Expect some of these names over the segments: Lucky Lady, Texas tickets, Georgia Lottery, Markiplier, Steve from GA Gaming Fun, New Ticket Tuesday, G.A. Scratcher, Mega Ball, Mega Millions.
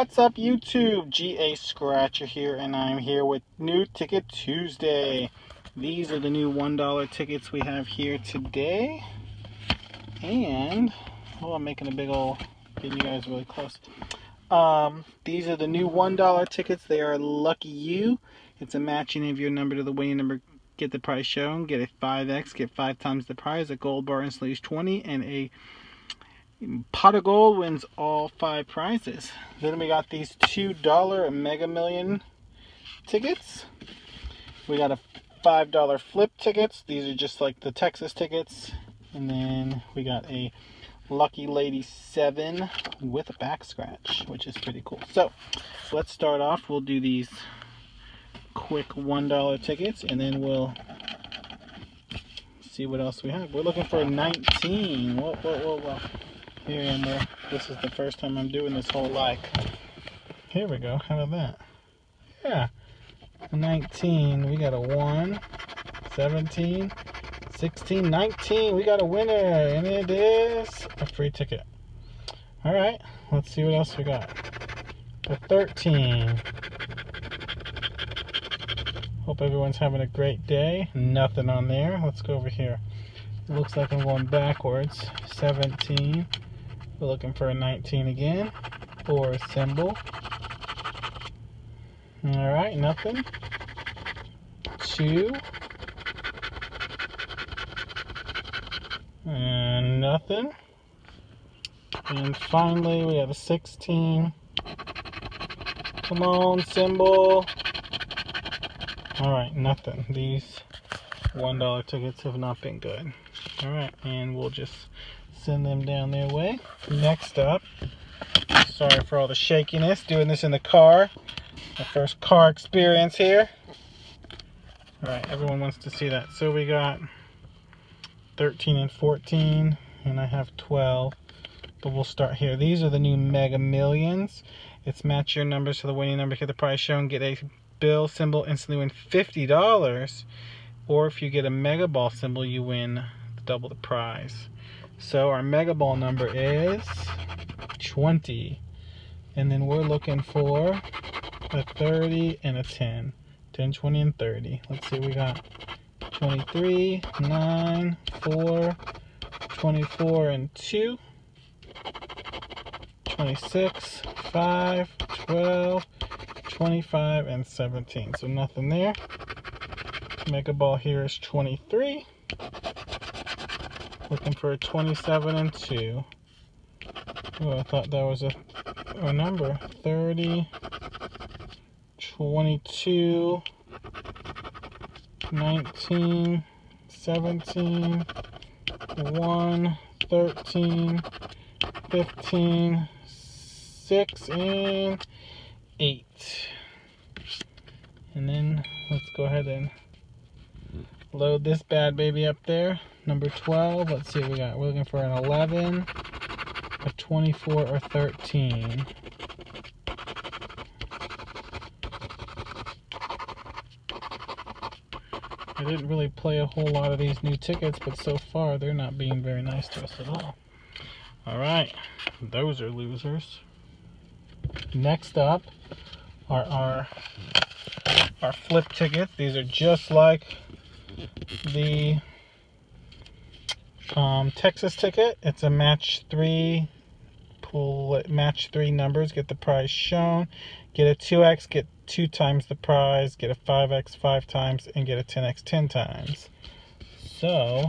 What's up YouTube? G.A. Scratcher here, and I'm here with New Ticket Tuesday. These are the new $1 tickets we have here today. And, oh, I'm making a big ol', getting you guys really close. These are the new $1 tickets. They are Lucky You. It's a matching of your number to the winning number. Get the prize shown. Get a 5X. Get 5 times the prize. A gold bar and sleeves 20. And a pot of gold wins all 5 prizes. Then we got these $2 Mega Million tickets. We got a $5 flip tickets. These are just like the Texas tickets. And then we got a Lucky Lady 7 with a back scratch, which is pretty cool. So let's start off. We'll do these quick $1 tickets and then we'll see what else we have. We're looking for 19. Whoa. Here I am. This is the first time I'm doing this whole like. Here we go. How about that? Yeah. 19. We got a 1. 17. 16, 19, we got a winner, and it is a free ticket. All right, let's see what else we got. A 13. Hope everyone's having a great day. Nothing on there. Let's go over here. It looks like I'm going backwards. 17. We're looking for a 19 again, or a symbol. All right, nothing. 2. And nothing. And finally, we have a 16. Come on, symbol. Alright, nothing. These $1 tickets have not been good. Alright, and we'll just send them down their way. Next up, sorry for all the shakiness, doing this in the car. My first car experience here. Alright, everyone wants to see that. So we got 13 and 14, and I have 12, but we'll start here. These are the new Mega Millions. It's match your numbers to the winning number. Hit the prize shown. Get a bill symbol, instantly win $50. Or if you get a Mega Ball symbol, you win double the prize. So our Mega Ball number is 20. And then we're looking for a 30 and a 10. 10, 20, and 30. Let's see what we got. 23, 9, 4, 24, and 2, 26, 5, 12, 25, and 17. So nothing there. Mega Ball here is 23. Looking for a 27 and 2. Oh, I thought that was a number. 30, 22, 19, 17, 1, 13, 15, 6, and 8. And then let's go ahead and load this bad baby up there. Number 12, let's see what we got. We're looking for an 11, a 24, or 13. I didn't really play a whole lot of these new tickets, but so far they're not being very nice to us at all. Alright, those are losers. Next up are our flip tickets. These are just like the Texas ticket. It's a match 3. Match 3 numbers, get the prize shown, get a 2x, get 2 times the prize, get a 5x 5 times, and get a 10x 10 times. So,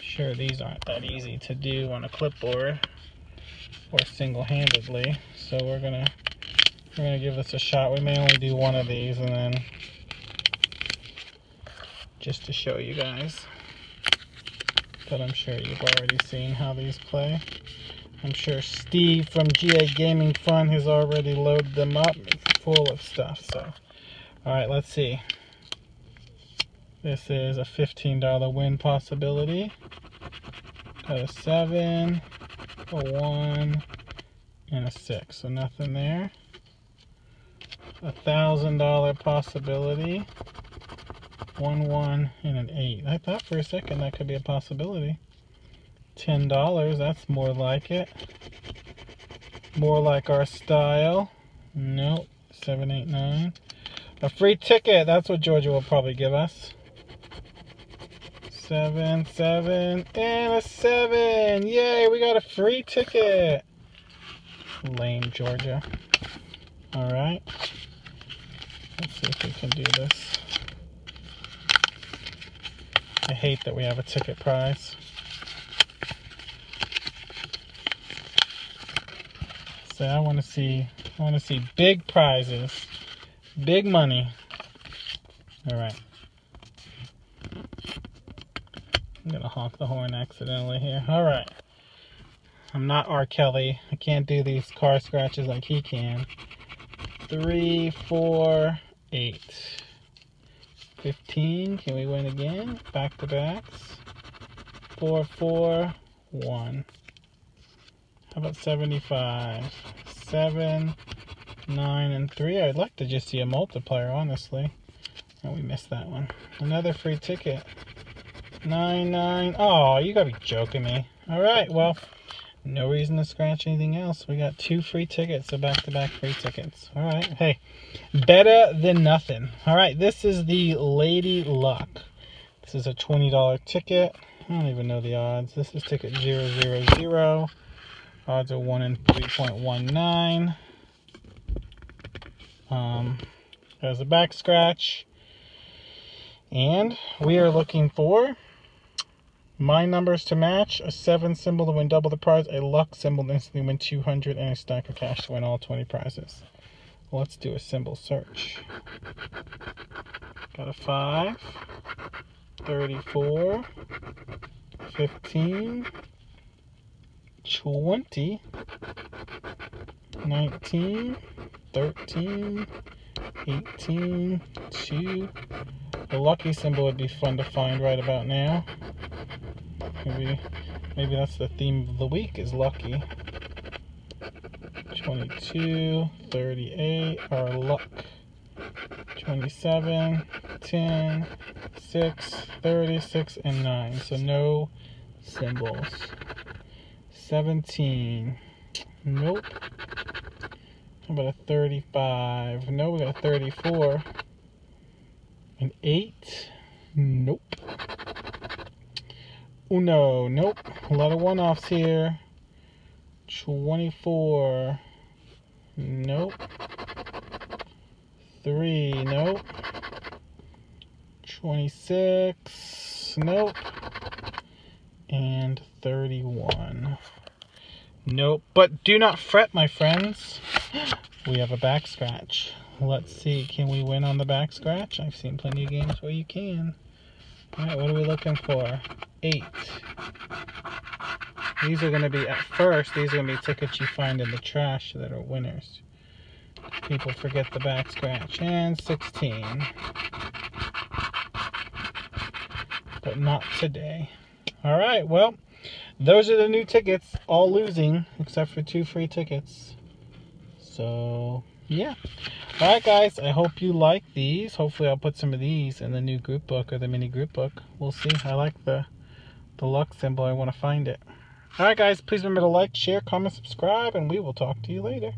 sure these aren't that easy to do on a clipboard or single-handedly, so we're gonna give this a shot. We may only do one of these, and then just to show you guys, but I'm sure you've already seen how these play. I'm sure Steve from GA Gaming Fun has already loaded them up. It's full of stuff, so. All right, let's see. This is a $15 win possibility. Got a 7, a 1, and a 6, so nothing there. A $1,000 possibility. 1, 1, and an 8. I thought for a second that could be a possibility. $10, that's more like it. More like our style. Nope. 7, 8, 9. A free ticket. That's what Georgia will probably give us. 7, 7, and a 7. Yay, we got a free ticket. Lame, Georgia. All right. Let's see if we can do this. I hate that we have a ticket prize. 'Cause I want to see big prizes. Big money. All right. I'm going to honk the horn accidentally here. All right. I'm not R. Kelly. I can't do these car scratches like he can. 3, 4, 8. 15. Can we win again? Back to backs. 4, 4, 1. How about 75? 7, 9, and 3. I'd like to just see a multiplier, honestly. Oh, we missed that one. Another free ticket. 9, 9. Oh, you gotta be joking me. All right, well, no reason to scratch anything else. We got 2 free tickets, so back-to-back free tickets. All right, hey, better than nothing. All right, this is the Lady Luck. This is a $20 ticket. I don't even know the odds. This is ticket 000. Odds are 1 in 3.19. There's a back scratch. And we are looking for my numbers to match, a 7 symbol to win double the prize, a luck symbol to instantly win 200, and a stack of cash to win all 20 prizes. Let's do a symbol search. Got a 5, 34, 15, 20, 19, 13, 18, 2. The lucky symbol would be fun to find right about now. Maybe that's the theme of the week, is lucky. 22, 38, our luck. 27, 10, 6, 36, and 9. So no symbols. 17. Nope. How about a 35? No, we got a 34. An 8? Nope. Uno? Nope. A lot of one-offs here. 24? Nope. 3? Nope. 26? Nope. And 31? Nope. But do not fret, my friends. We have a back scratch. Let's see, can we win on the back scratch? I've seen plenty of games where you can. All right, what are we looking for? 8. These are going to be, at first, these are going to be tickets you find in the trash that are winners. People forget the back scratch. And 16. But not today. All right, well, those are the new tickets. All losing, except for 2 free tickets. So, yeah. All right, guys, I hope you like these. Hopefully I'll put some of these in the new group book or the mini group book. We'll see. I like the luck symbol. I want to find it. All right, guys, please remember to like, share, comment, subscribe, and we will talk to you later.